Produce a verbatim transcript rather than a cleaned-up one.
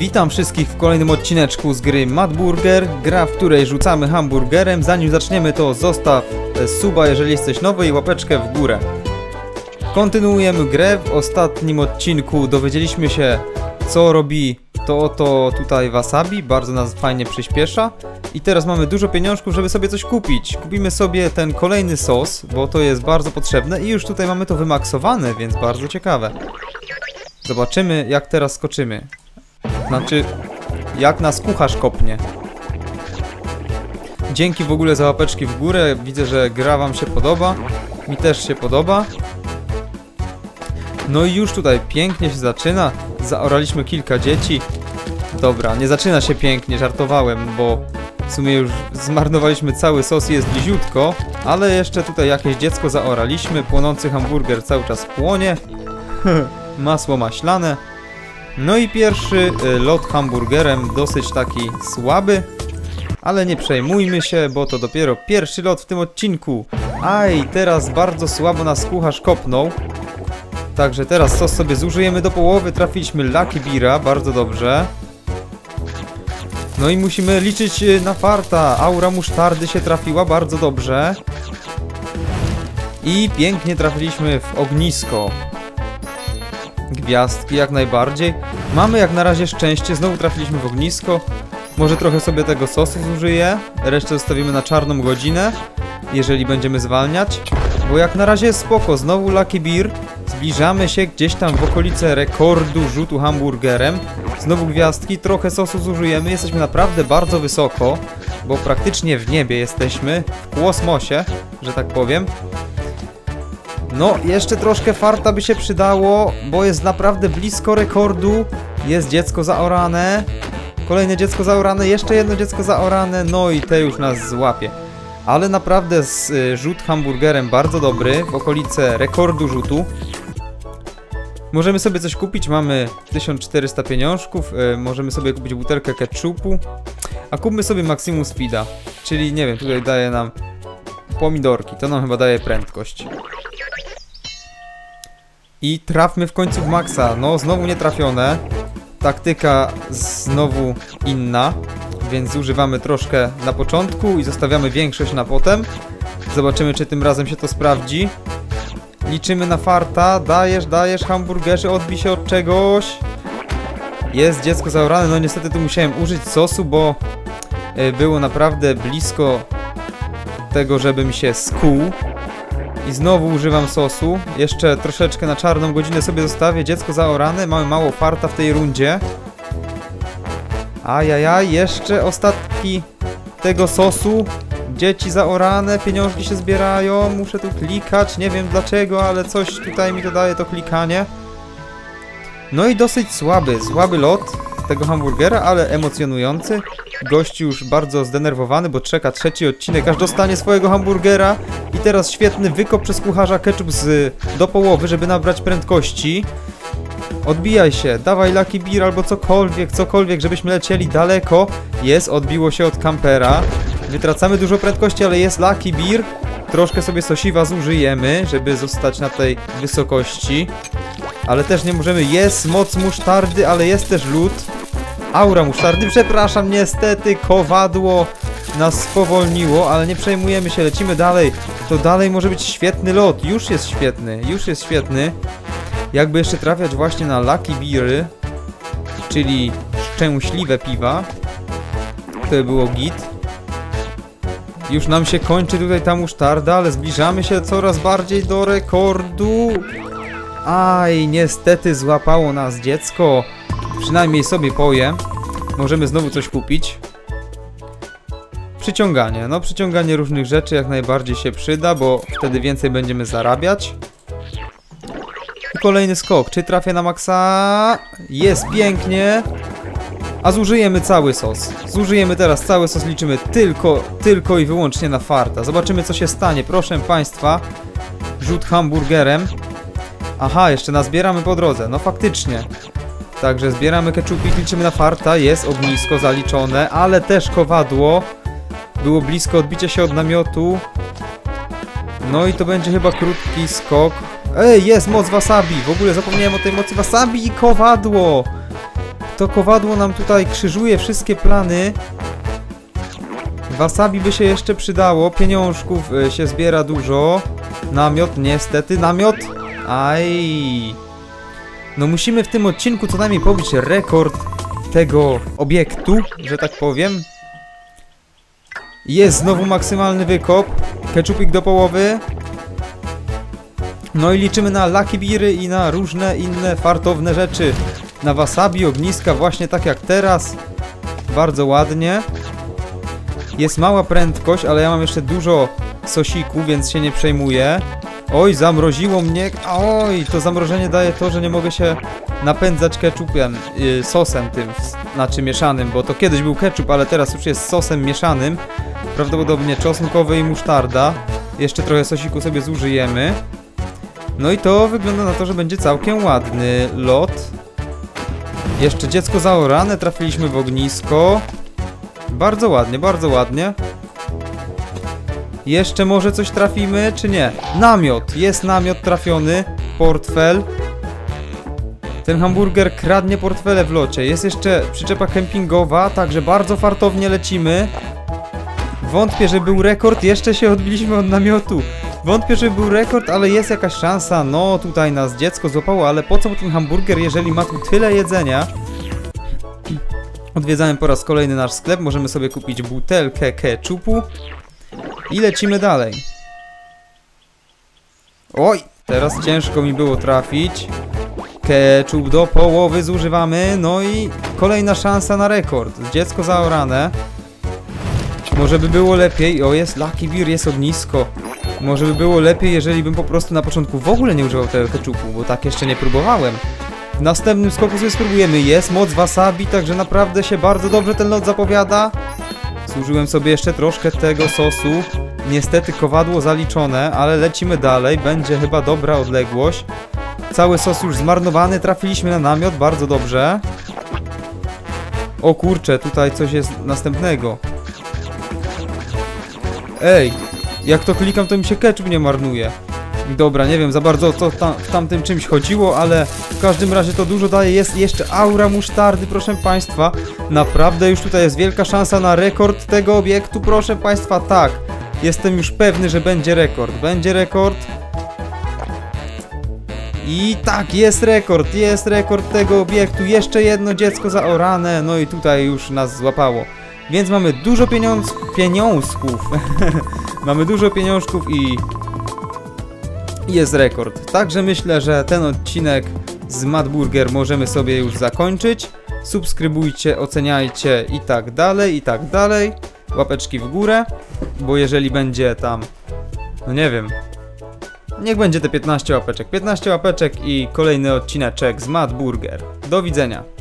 Witam wszystkich w kolejnym odcineczku z gry Mad Burger, gra, w której rzucamy hamburgerem. Zanim zaczniemy, to zostaw suba, jeżeli jesteś nowy, i łapeczkę w górę. Kontynuujemy grę. W ostatnim odcinku dowiedzieliśmy się, co robi to oto tutaj wasabi. Bardzo nas fajnie przyspiesza. I teraz mamy dużo pieniążków, żeby sobie coś kupić. Kupimy sobie ten kolejny sos, bo to jest bardzo potrzebne. I już tutaj mamy to wymaksowane, więc bardzo ciekawe. Zobaczymy, jak teraz skoczymy. Znaczy, jak nas kucharz kopnie. Dzięki w ogóle za łapeczki w górę. Widzę, że gra wam się podoba. Mi też się podoba. No i już tutaj pięknie się zaczyna. Zaoraliśmy kilka dzieci. Dobra, nie zaczyna się pięknie, żartowałem, bo w sumie już zmarnowaliśmy cały sos i jest bliziutko. Ale jeszcze tutaj jakieś dziecko zaoraliśmy. Płonący hamburger cały czas płonie. Masło maślane. No i pierwszy lot hamburgerem, dosyć taki słaby, ale nie przejmujmy się, bo to dopiero pierwszy lot w tym odcinku. Aj, teraz bardzo słabo nas kucharz kopnął. Także teraz sos sobie zużyjemy do połowy. Trafiliśmy Lucky Beera, bardzo dobrze. No i musimy liczyć na farta. Aura musztardy się trafiła, bardzo dobrze. I pięknie trafiliśmy w ognisko. Gwiazdki jak najbardziej. Mamy jak na razie szczęście, znowu trafiliśmy w ognisko. Może trochę sobie tego sosu zużyję. Resztę zostawimy na czarną godzinę, jeżeli będziemy zwalniać. Bo jak na razie jest spoko, znowu Lucky Beer. Zbliżamy się gdzieś tam w okolice rekordu rzutu hamburgerem. Znowu gwiazdki, trochę sosu zużyjemy. Jesteśmy naprawdę bardzo wysoko, bo praktycznie w niebie jesteśmy. W kosmosie, że tak powiem. No, jeszcze troszkę farta by się przydało, bo jest naprawdę blisko rekordu. Jest dziecko zaorane. Kolejne dziecko zaorane, jeszcze jedno dziecko zaorane. No i te już nas złapie. Ale naprawdę z, y, rzut hamburgerem bardzo dobry, w okolice rekordu rzutu. Możemy sobie coś kupić, mamy tysiąc czterysta pieniążków. y, Możemy sobie kupić butelkę ketchupu. A kupmy sobie maksimum speeda. Czyli nie wiem, tutaj daje nam pomidorki, to nam chyba daje prędkość. I trafmy w końcu w maksa. No, znowu nietrafione. Taktyka znowu inna. Więc zużywamy troszkę na początku i zostawiamy większość na potem. Zobaczymy, czy tym razem się to sprawdzi. Liczymy na farta. Dajesz, dajesz, hamburgerzy, odbij się od czegoś. Jest dziecko zaorane. No niestety tu musiałem użyć sosu, bo było naprawdę blisko tego, żebym się skuł. I znowu używam sosu. Jeszcze troszeczkę na czarną godzinę sobie zostawię. Dziecko zaorane. Mamy mało farta w tej rundzie. Ajajaj, jeszcze ostatki tego sosu. Dzieci zaorane, pieniążki się zbierają. Muszę tu klikać, nie wiem dlaczego, ale coś tutaj mi dodaje to klikanie. No i dosyć słaby, słaby lot tego hamburgera, ale emocjonujący. Gość już bardzo zdenerwowany, bo czeka trzeci odcinek, aż dostanie swojego hamburgera. I teraz świetny wykop przez kucharza, ketchup z, do połowy, żeby nabrać prędkości. Odbijaj się, dawaj Lucky Beer albo cokolwiek, cokolwiek, żebyśmy lecieli daleko. Jest, odbiło się od kampera. Wytracamy dużo prędkości, ale jest Lucky Beer. Troszkę sobie sosiwa zużyjemy, żeby zostać na tej wysokości. Ale też nie możemy, jest moc musztardy, ale jest też lód. Aura musztardy, przepraszam, niestety kowadło nas spowolniło, ale nie przejmujemy się, lecimy dalej. To dalej może być świetny lot, już jest świetny, już jest świetny. Jakby jeszcze trafiać właśnie na Lucky Beery, czyli szczęśliwe piwa, to by było git. Już nam się kończy tutaj ta musztarda, ale zbliżamy się coraz bardziej do rekordu. Aj, niestety złapało nas dziecko. Przynajmniej sobie poje. Możemy znowu coś kupić. Przyciąganie. No, przyciąganie różnych rzeczy jak najbardziej się przyda, bo wtedy więcej będziemy zarabiać. Kolejny skok. Czy trafię na maksa? Jest, pięknie. A zużyjemy cały sos. Zużyjemy teraz cały sos. Liczymy tylko, tylko i wyłącznie na farta. Zobaczymy, co się stanie. Proszę państwa. Rzut hamburgerem. Aha, jeszcze nazbieramy po drodze. No faktycznie. Także zbieramy keczupik. Liczymy na farta. Jest ognisko zaliczone. Ale też kowadło. Było blisko odbicie się od namiotu. No i to będzie chyba krótki skok. Ej, jest moc wasabi! W ogóle zapomniałem o tej mocy wasabi i kowadło! To kowadło nam tutaj krzyżuje wszystkie plany. Wasabi by się jeszcze przydało. Pieniążków się zbiera dużo. Namiot, niestety, namiot. Aj. No musimy w tym odcinku co najmniej pobić rekord tego obiektu, że tak powiem. Jest znowu maksymalny wykop. Keczupik do połowy. No i liczymy na Lucky Beery i na różne inne fartowne rzeczy. Na wasabi, ogniska, właśnie tak jak teraz. Bardzo ładnie. Jest mała prędkość, ale ja mam jeszcze dużo sosiku, więc się nie przejmuję. Oj, zamroziło mnie. Oj, to zamrożenie daje to, że nie mogę się napędzać keczupem, yy, sosem tym, znaczy mieszanym, bo to kiedyś był keczup, ale teraz już jest sosem mieszanym. Prawdopodobnie czosnkowy i musztarda. Jeszcze trochę sosiku sobie zużyjemy. No i to wygląda na to, że będzie całkiem ładny lot. Jeszcze dziecko zaorane, trafiliśmy w ognisko. Bardzo ładnie, bardzo ładnie. Jeszcze może coś trafimy, czy nie? Namiot, jest namiot trafiony. Portfel. Ten hamburger kradnie portfele w locie. Jest jeszcze przyczepa kempingowa, także bardzo fartownie lecimy. Wątpię, że był rekord, jeszcze się odbiliśmy od namiotu. Wątpię, że był rekord, ale jest jakaś szansa. No, tutaj nas dziecko złapało, ale po co mu ten hamburger, jeżeli ma tu tyle jedzenia? Odwiedzamy po raz kolejny nasz sklep. Możemy sobie kupić butelkę keczupu. I lecimy dalej. Oj, teraz ciężko mi było trafić. Keczup do połowy zużywamy. No i kolejna szansa na rekord. Dziecko zaorane. Może by było lepiej. O, jest Lucky Beer, jest ognisko. Może by było lepiej, jeżeli bym po prostu na początku w ogóle nie używał tego keczupu, bo tak jeszcze nie próbowałem. W następnym skoku sobie spróbujemy. Jest moc wasabi, także naprawdę się bardzo dobrze ten lot zapowiada. Zużyłem sobie jeszcze troszkę tego sosu. Niestety kowadło zaliczone, ale lecimy dalej. Będzie chyba dobra odległość. Cały sos już zmarnowany. Trafiliśmy na namiot, bardzo dobrze. O kurczę, tutaj coś jest następnego. Ej, jak to klikam, to mi się keczup nie marnuje. Dobra, nie wiem za bardzo o co tam, w tamtym czymś chodziło, ale w każdym razie to dużo daje. Jest jeszcze aura musztardy, proszę Państwa. Naprawdę już tutaj jest wielka szansa na rekord tego obiektu, proszę Państwa, tak. Jestem już pewny, że będzie rekord. Będzie rekord. I tak, jest rekord, jest rekord tego obiektu. Jeszcze jedno dziecko zaorane, no i tutaj już nas złapało. Więc mamy dużo pieniądz... pieniążków. Mamy dużo pieniążków i... jest rekord. Także myślę, że ten odcinek z Mad Burger możemy sobie już zakończyć. Subskrybujcie, oceniajcie i tak dalej, i tak dalej. Łapeczki w górę, bo jeżeli będzie tam, no nie wiem, niech będzie te piętnaście łapeczek. piętnaście łapeczek i kolejny odcineczek z Mad Burger. Do widzenia.